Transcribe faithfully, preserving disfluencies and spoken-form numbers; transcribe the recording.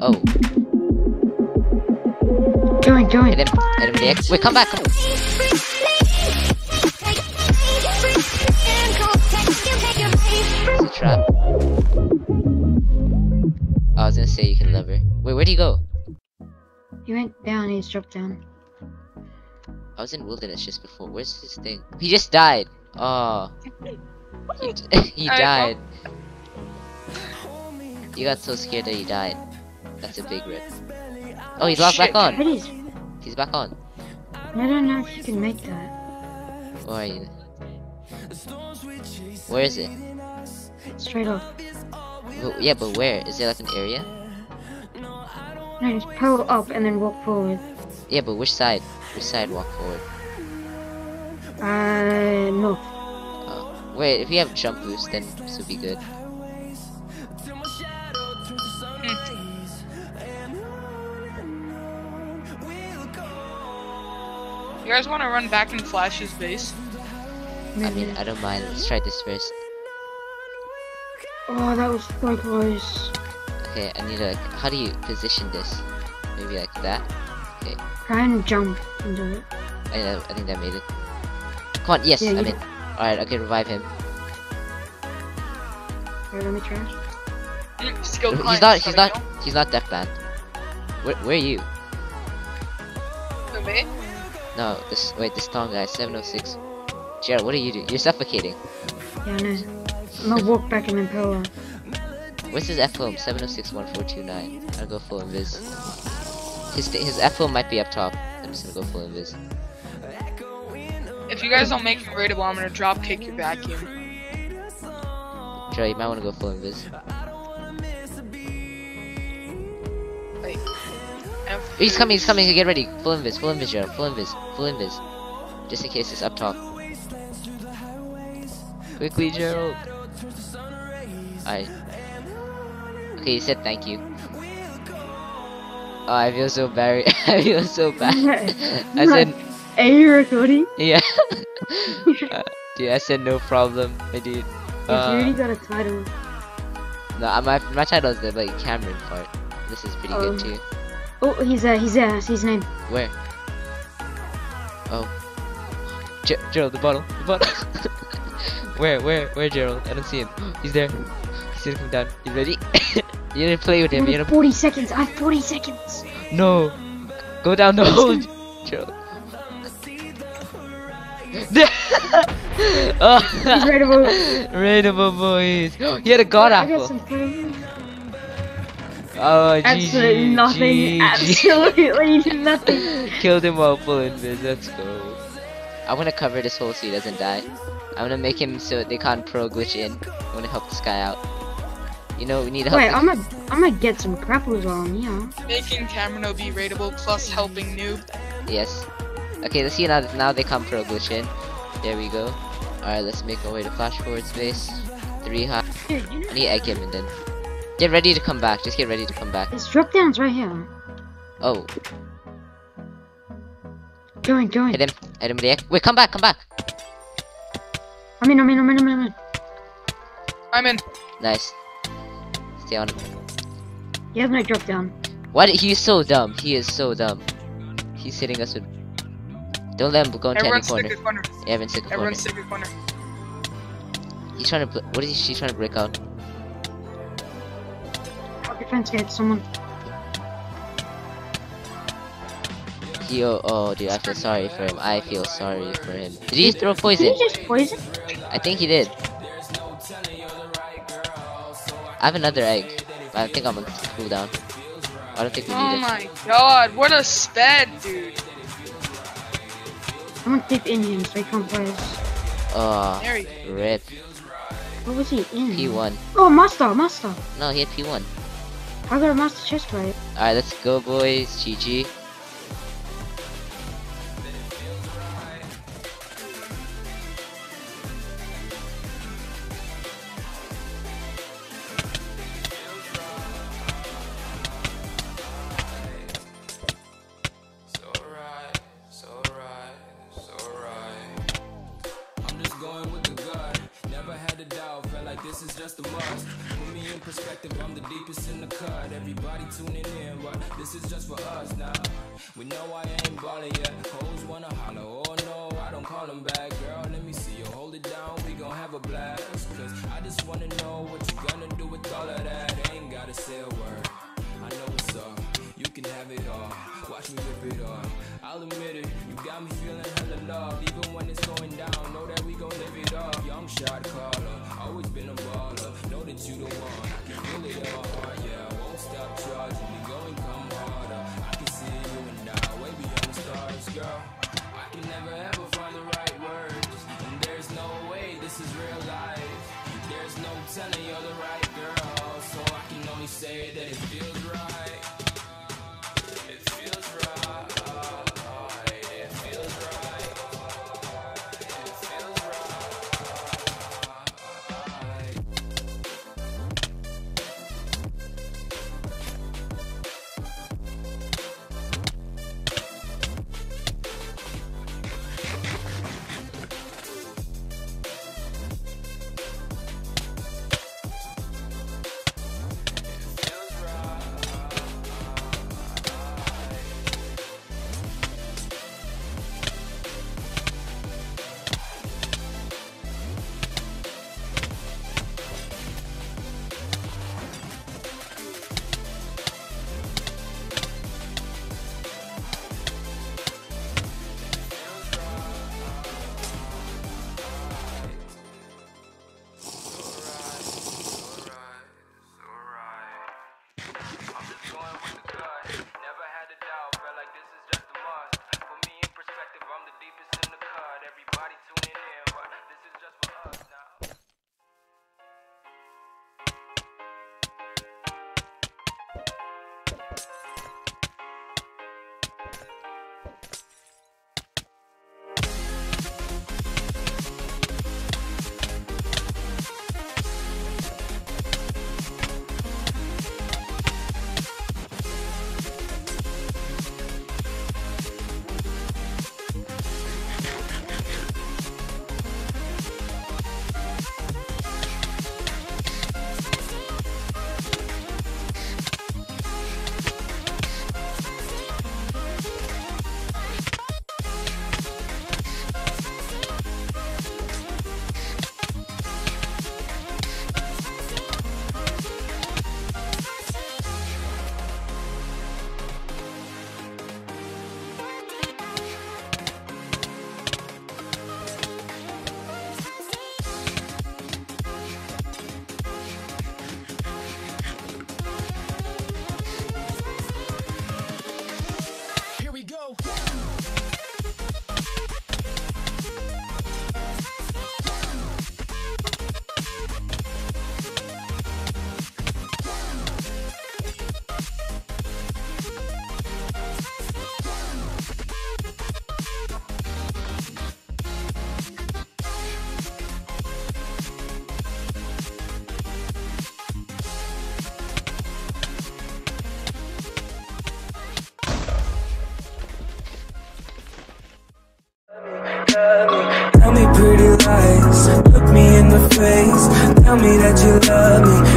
Oh. Join, join. Hit him. Hit him, D X. Wait, come back. Come on. Trap. Oh, I was gonna say you can lever. Wait, where'd he go? He went down, he just dropped down. I was in wilderness just before. Where's his thing? He just died! Oh. He, d he died. You got so scared that he died. That's a big rip. Oh, he's locked back on! Is... He's back on. I don't know if you can make that. Where are you? Where is it? Straight off. Well, yeah, but where? Is there like an area? No, just pull up and then walk forward. Yeah, but which side? Which side walk forward? Uh, north. Oh. Wait, if you have jump boost, then this would be good. You guys want to run back in Flash's base? Maybe. I mean, I don't mind. Let's try this first. Oh, that was so close. Okay, I need to, like, how do you position this? Maybe like that? Okay. Try and jump and do it. I, I think that made it. Come on, yes, yeah, I'm in. Alright, okay, revive him. Wait, let me try. Skill he's client, not, he's not, he's not deathband. Where, where are you? Who, me? No, this, wait, this Tom guy, seven oh six. Jared, what do you do? You're suffocating. Yeah, I know. I'm gonna walk back and then power. What's his F O M? seven oh six one four two nine. I'll go full invis. His his F O M might be up top. I'm just gonna go full invis. If you guys don't make it raidable, I'm gonna drop kick your vacuum. Joe, you might wanna go full invis. Wait. He's coming, he's coming, get ready. Full invis, full invis, Joe. Full invis, full invis. Just in case it's up top. Quickly, Gerald. Alright. Okay, he said thank you. Oh, I feel so bad. I feel so bad. I said. Are you recording? Yeah. uh, dude, I said no problem. I did. Uh, you already got a title. No, my my title is the like Cameron part. This is pretty um, good too. Oh, he's there. Uh, he's there. Uh, I see his name. Where? Oh. Ger Gerald, the bottle. The bottle. Where, where, where, Gerald? I don't see him. He's there. He's gonna come down. You ready? You didn't play with him. You forty don't... seconds. I have forty seconds. No. Go down the hole, Gerald. Oh. He's raidable. Raidable boys. He had a god apple. Oh, absolutely G G, nothing. G G. Absolutely nothing. Killed him while full invis. Let's go. I wanna cover this hole so he doesn't die. I'm gonna make him so they can't pro glitch in. I'm gonna help this guy out. You know, we need help. Wait, I'm gonna, I'm gonna get some grapples on, yeah. Making Cameron O B raidable plus helping noob. Yes. Okay, let's see now that now they can't pro glitch in. There we go. Alright, let's make our way to flash forward space. Three high. I need egg him and then. Get ready to come back. Just get ready to come back. This drop down's right here. Oh. Join, join. Hit him. Hit him with the egg. Wait, come back, come back. I'm in, I'm in, I'm in, I'm in, I'm in. I'm in. Nice. Stay on him. He has no drop down. What? He's so dumb. He is so dumb. He's hitting us with. Don't let him go into any corner. Everyone's corner. Yeah, everyone's sick of corner. Everyone's sick of corner. He's trying to. What is he? She's trying to break out. I'll defense get someone. Yo, oh dude, I feel sorry for him. I feel sorry for him. Did he just throw poison? Did he just poison? I think he did. I have another egg. But I think I'm on cooldown. I don't think we need it. Oh my god, what a sped, dude. I'm gonna keep in him so he can't play us. Oh, rip. What was he in? P one. Oh, master, master. No, he had P one. I got a master chest plate. Alright, let's go, boys. G G. This is just the boss. Put me in perspective, I'm the deep. keep us in the cut. Everybody tuning in, but this is just for us now. We know I ain't ballin' yet. Hoes wanna holler, oh no, I don't call them back. Girl, let me see you hold it down, we gon' have a blast. Cause I just wanna know what you gonna do with all of that. Ain't gotta say a word, I know what's up. You can have it all, watch me rip it off. I'll admit it, you got me feeling hella love. Even when it's going down, know that we gon' live it up. Young shot caller, always been a baller. Know that you the one, I can feel it all. Yeah, I won't stop charging, you go and come harder. I can see you and I, way beyond the stars, girl. I can never ever find the right words, and there's no way this is real life. There's no telling you're the right girl, so I can only say that it feels right. Tell me pretty lies, look me in the face, tell me that you love me.